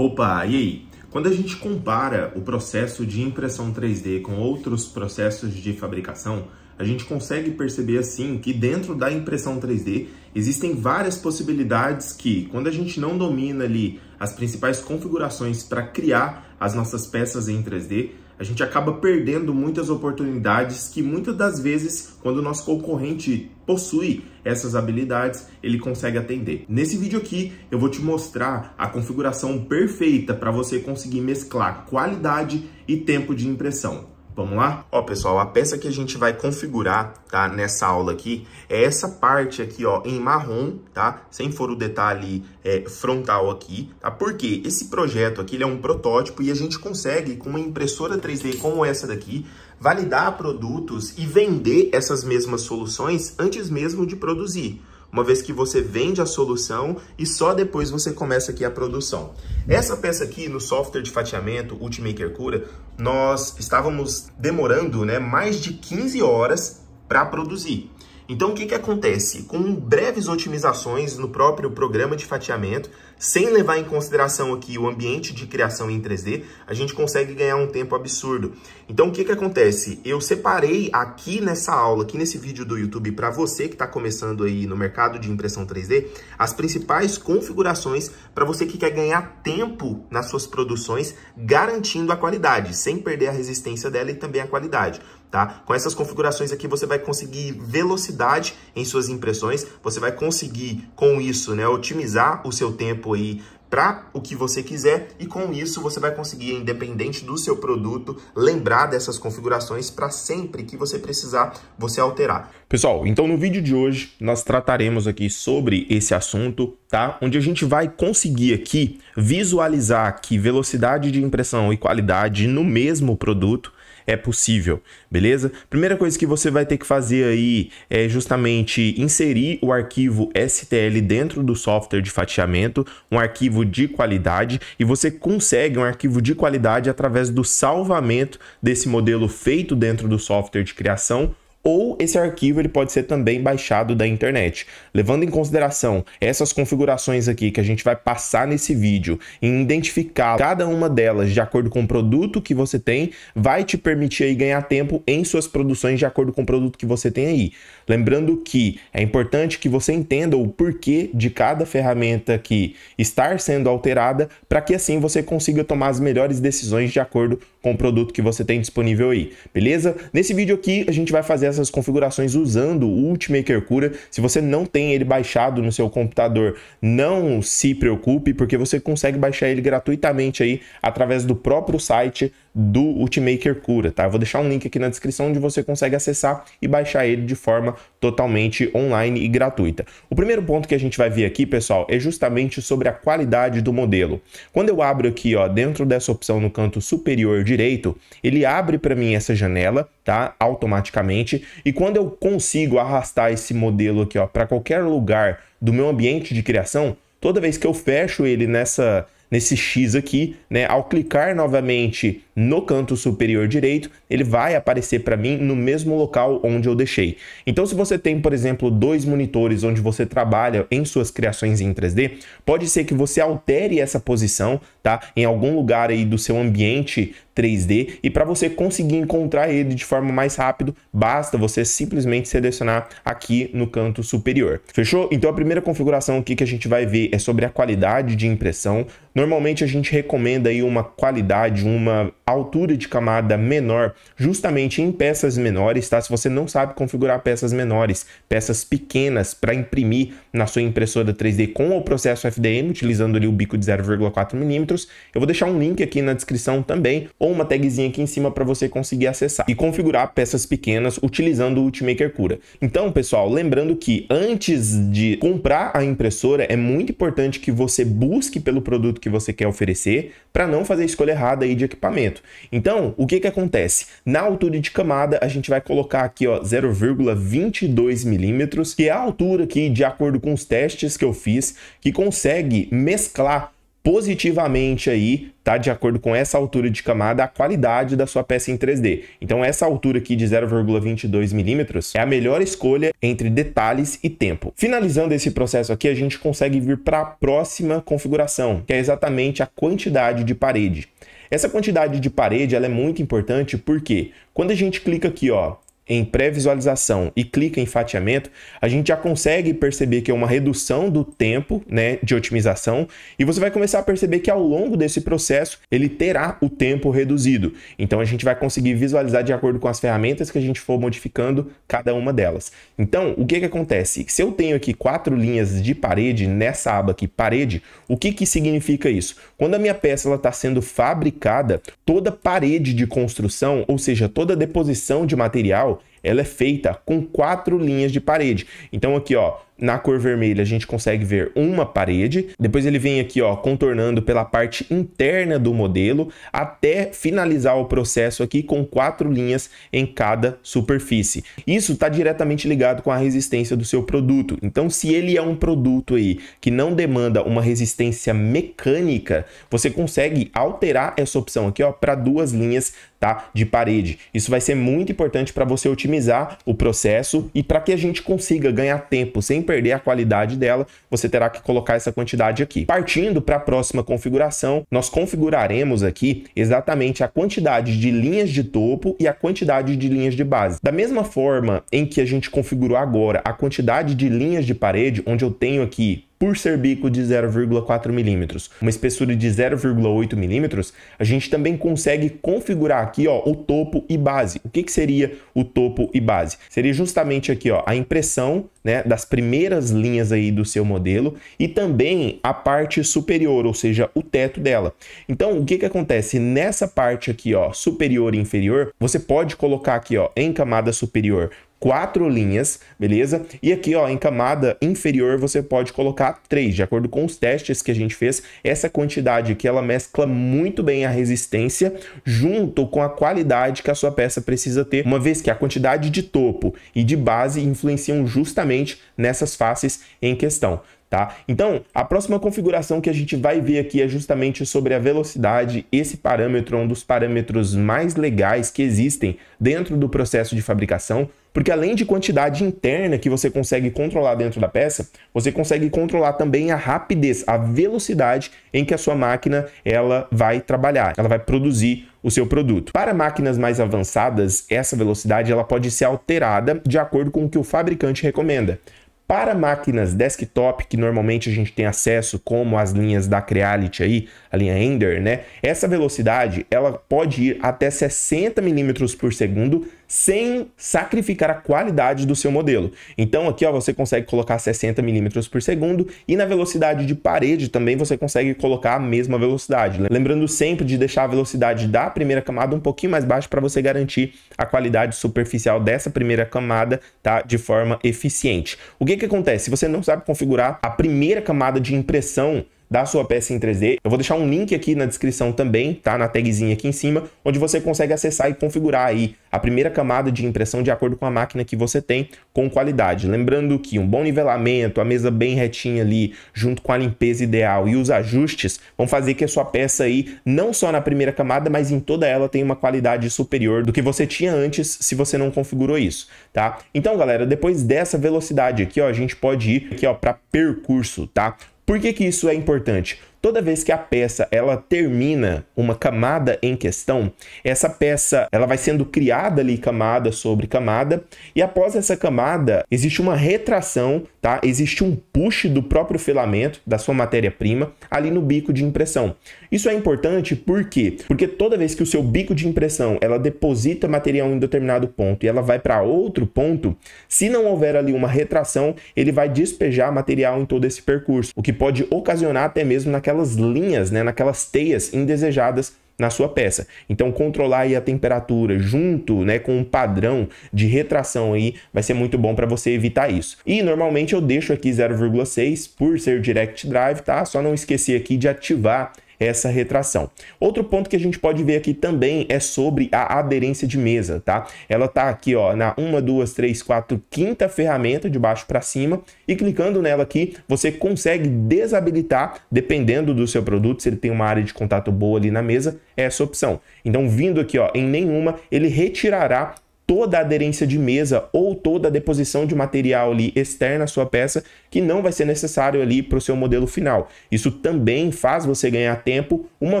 Opa, e aí? Quando a gente compara o processo de impressão 3D com outros processos de fabricação, a gente consegue perceber assim que dentro da impressão 3D existem várias possibilidades que, quando a gente não domina ali as principais configurações para criar as nossas peças em 3D, a gente acaba perdendo muitas oportunidades que muitas das vezes, quando o nosso concorrente possui essas habilidades, ele consegue atender. Nesse vídeo aqui, eu vou te mostrar a configuração perfeita para você conseguir mesclar qualidade e tempo de impressão. Vamos lá? Ó, pessoal, a peça que a gente vai configurar, tá, nessa aula aqui, é essa parte aqui, ó, em marrom, tá? Sem for o detalhe frontal aqui, tá? Porque esse projeto aqui, ele é um protótipo e a gente consegue, com uma impressora 3D como essa daqui, validar produtos e vender essas mesmas soluções antes mesmo de produzir. Uma vez que você vende a solução e só depois você começa aqui a produção. Essa peça aqui no software de fatiamento Ultimaker Cura, nós estávamos demorando, né, mais de 15 horas para produzir. Então o que acontece? Com breves otimizações no próprio programa de fatiamento, sem levar em consideração aqui o ambiente de criação em 3D, a gente consegue ganhar um tempo absurdo. Então o que acontece? Eu separei aqui nessa aula, aqui nesse vídeo do YouTube, para você que está começando aí no mercado de impressão 3D, as principais configurações para você que quer ganhar tempo nas suas produções, garantindo a qualidade, sem perder a resistência dela e também a qualidade. Tá? Com essas configurações aqui você vai conseguir velocidade em suas impressões, você vai conseguir com isso, né, otimizar o seu tempo aí para o que você quiser e com isso você vai conseguir, independente do seu produto, lembrar dessas configurações para sempre que você precisar, você alterar. Pessoal, então no vídeo de hoje nós trataremos aqui sobre esse assunto, tá? Onde a gente vai conseguir aqui visualizar aqui velocidade de impressão e qualidade no mesmo produto. É possível, beleza? Primeira coisa que você vai ter que fazer aí é justamente inserir o arquivo STL dentro do software de fatiamento, um arquivo de qualidade, e você consegue um arquivo de qualidade através do salvamento desse modelo feito dentro do software de criação, ou esse arquivo ele pode ser também baixado da internet. Levando em consideração essas configurações aqui que a gente vai passar nesse vídeo e identificar cada uma delas de acordo com o produto que você tem, vai te permitir aí ganhar tempo em suas produções de acordo com o produto que você tem aí. Lembrando que é importante que você entenda o porquê de cada ferramenta aqui estar sendo alterada para que assim você consiga tomar as melhores decisões de acordo com o produto que você tem disponível aí, beleza? Nesse vídeo aqui a gente vai fazer essas configurações usando o Ultimaker Cura. Se você não tem ele baixado no seu computador, não se preocupe, porque você consegue baixar ele gratuitamente aí através do próprio site do Ultimaker Cura, tá? Eu vou deixar um link aqui na descrição onde você consegue acessar e baixar ele de forma totalmente online e gratuita. O primeiro ponto que a gente vai ver aqui, pessoal, é justamente sobre a qualidade do modelo. Quando eu abro aqui, ó, dentro dessa opção no canto superior direito, ele abre para mim essa janela, tá? Automaticamente. E quando eu consigo arrastar esse modelo aqui, ó, para qualquer lugar do meu ambiente de criação, toda vez que eu fecho ele nesse X aqui, né, ao clicar novamente no canto superior direito, ele vai aparecer para mim no mesmo local onde eu deixei. Então, se você tem, por exemplo, dois monitores onde você trabalha em suas criações em 3D, pode ser que você altere essa posição, tá, em algum lugar aí do seu ambiente 3D, e para você conseguir encontrar ele de forma mais rápida, basta você simplesmente selecionar aqui no canto superior. Fechou? Então a primeira configuração aqui que a gente vai ver é sobre a qualidade de impressão. Normalmente a gente recomenda aí uma qualidade, uma altura de camada menor, justamente em peças menores, tá? Se você não sabe configurar peças menores, peças pequenas para imprimir na sua impressora 3D com o processo FDM, utilizando ali o bico de 0,4 mm, eu vou deixar um link aqui na descrição também, ou uma tagzinha aqui em cima para você conseguir acessar e configurar peças pequenas utilizando o Ultimaker Cura. Então, pessoal, lembrando que antes de comprar a impressora, é muito importante que você busque pelo produto que você quer oferecer, para não fazer a escolha errada aí de equipamento. Então, o que acontece? Na altura de camada, a gente vai colocar aqui, ó, 0,22 mm, que é a altura aqui, de acordo com os testes que eu fiz, que consegue mesclar positivamente aí, tá? De acordo com essa altura de camada, a qualidade da sua peça em 3D. Então essa altura aqui de 0,22 milímetros é a melhor escolha entre detalhes e tempo. Finalizando esse processo aqui, a gente consegue vir para a próxima configuração, que é exatamente a quantidade de parede. Essa quantidade de parede, ela é muito importante porque quando a gente clica aqui, ó, em pré-visualização e clica em fatiamento, a gente já consegue perceber que é uma redução do tempo, né, de otimização, e você vai começar a perceber que ao longo desse processo ele terá o tempo reduzido. Então a gente vai conseguir visualizar de acordo com as ferramentas que a gente for modificando cada uma delas. Então o que acontece? Se eu tenho aqui 4 linhas de parede nessa aba aqui, parede, o que significa isso? Quando a minha peça está sendo fabricada, toda parede de construção, ou seja, toda deposição de material, ela é feita com 4 linhas de parede. Então aqui, ó, na cor vermelha a gente consegue ver uma parede, depois ele vem aqui, ó, contornando pela parte interna do modelo até finalizar o processo aqui com 4 linhas em cada superfície. Isso está diretamente ligado com a resistência do seu produto. Então se ele é um produto aí que não demanda uma resistência mecânica, você consegue alterar essa opção aqui, ó, para 2 linhas, tá, de parede. Isso vai ser muito importante para você otimizar o processo e para que a gente consiga ganhar tempo sem perder a qualidade dela, você terá que colocar essa quantidade aqui. Partindo para a próxima configuração, nós configuraremos aqui exatamente a quantidade de linhas de topo e a quantidade de linhas de base. Da mesma forma em que a gente configurou agora a quantidade de linhas de parede, onde eu tenho aqui por ser bico de 0,4 milímetros, uma espessura de 0,8 milímetros, a gente também consegue configurar aqui, ó, o topo e base. O que seria o topo e base? Seria justamente aqui, ó, a impressão, né, das primeiras linhas aí do seu modelo e também a parte superior, ou seja, o teto dela. Então, o que acontece? Nessa parte aqui, ó, superior e inferior, você pode colocar aqui, ó, em camada superior, 4 linhas, beleza? E aqui, ó, em camada inferior você pode colocar 3, de acordo com os testes que a gente fez. Essa quantidade aqui, ela mescla muito bem a resistência junto com a qualidade que a sua peça precisa ter, uma vez que a quantidade de topo e de base influenciam justamente nessas faces em questão. Tá? Então, a próxima configuração que a gente vai ver aqui é justamente sobre a velocidade. Esse parâmetro é um dos parâmetros mais legais que existem dentro do processo de fabricação, porque além de quantidade interna que você consegue controlar dentro da peça, você consegue controlar também a rapidez, a velocidade em que a sua máquina ela vai trabalhar, ela vai produzir o seu produto. Para máquinas mais avançadas, essa velocidade ela pode ser alterada de acordo com o que o fabricante recomenda. Para máquinas desktop, que normalmente a gente tem acesso, como as linhas da Creality aí, a linha Ender, né? Essa velocidade, ela pode ir até 60 milímetros por segundo, sem sacrificar a qualidade do seu modelo. Então aqui, ó, você consegue colocar 60 milímetros por segundo e na velocidade de parede também você consegue colocar a mesma velocidade. Lembrando sempre de deixar a velocidade da primeira camada um pouquinho mais baixa para você garantir a qualidade superficial dessa primeira camada, tá, de forma eficiente. O que acontece? Se você não sabe configurar a primeira camada de impressão da sua peça em 3D, eu vou deixar um link aqui na descrição também, tá? Na tagzinha aqui em cima, onde você consegue acessar e configurar aí a primeira camada de impressão de acordo com a máquina que você tem, com qualidade. Lembrando que um bom nivelamento, a mesa bem retinha ali, junto com a limpeza ideal e os ajustes, vão fazer que a sua peça aí, não só na primeira camada, mas em toda ela, tenha uma qualidade superior do que você tinha antes, se você não configurou isso, tá? Então, galera, depois dessa velocidade aqui, ó, a gente pode ir aqui, ó, para percurso, tá? Por que isso é importante? Toda vez que a peça ela termina uma camada em questão, essa peça ela vai sendo criada ali camada sobre camada, e após essa camada existe uma retração, tá? Existe um push do próprio filamento, da sua matéria-prima, ali no bico de impressão. Isso é importante por quê? Porque toda vez que o seu bico de impressão ela deposita material em determinado ponto e ela vai para outro ponto, se não houver ali uma retração, ele vai despejar material em todo esse percurso, o que pode ocasionar até mesmo naquelas linhas, né, naquelas teias indesejadas na sua peça. Então controlar aí a temperatura junto, né, com um padrão de retração aí vai ser muito bom para você evitar isso. E normalmente eu deixo aqui 0,6 por ser direct drive, tá? Só não esquecer aqui de ativar essa retração. Outro ponto que a gente pode ver aqui também é sobre a aderência de mesa, tá? Ela tá aqui, ó, na 1, 2, 3, 4, 5ª ferramenta, de baixo para cima, e clicando nela aqui, você consegue desabilitar, dependendo do seu produto, se ele tem uma área de contato boa ali na mesa, essa opção. Então, vindo aqui, ó, em nenhuma, ele retirará toda a aderência de mesa ou toda a deposição de material ali externa à sua peça, que não vai ser necessário ali para o seu modelo final. Isso também faz você ganhar tempo, uma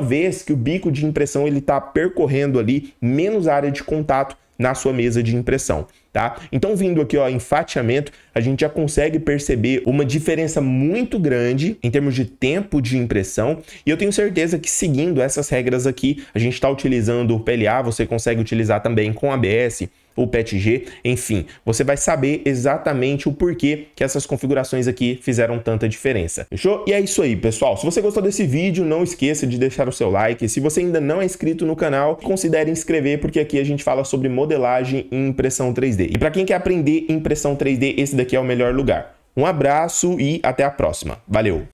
vez que o bico de impressão ele está percorrendo ali menos área de contato na sua mesa de impressão, tá? Então, vindo aqui, ó, em fatiamento, a gente já consegue perceber uma diferença muito grande em termos de tempo de impressão, e eu tenho certeza que seguindo essas regras aqui, a gente está utilizando o PLA, você consegue utilizar também com ABS, o PETG, enfim, você vai saber exatamente o porquê que essas configurações aqui fizeram tanta diferença. Fechou? E é isso aí, pessoal. Se você gostou desse vídeo, não esqueça de deixar o seu like. Se você ainda não é inscrito no canal, considere inscrever, porque aqui a gente fala sobre modelagem e impressão 3D. E para quem quer aprender impressão 3D, esse daqui é o melhor lugar. Um abraço e até a próxima. Valeu!